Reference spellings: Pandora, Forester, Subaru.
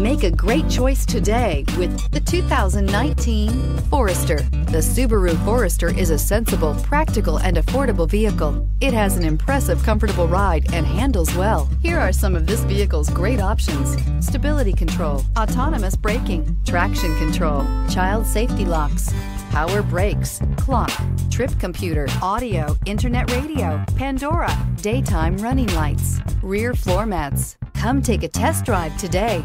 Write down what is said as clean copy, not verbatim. Make a great choice today with the 2019 Forester. The Subaru Forester is a sensible, practical, and affordable vehicle. It has an impressive, comfortable ride and handles well. Here are some of this vehicle's great options: stability control, autonomous braking, traction control, child safety locks, power brakes, clock, trip computer, audio, internet radio, Pandora, daytime running lights, rear floor mats. Come take a test drive today.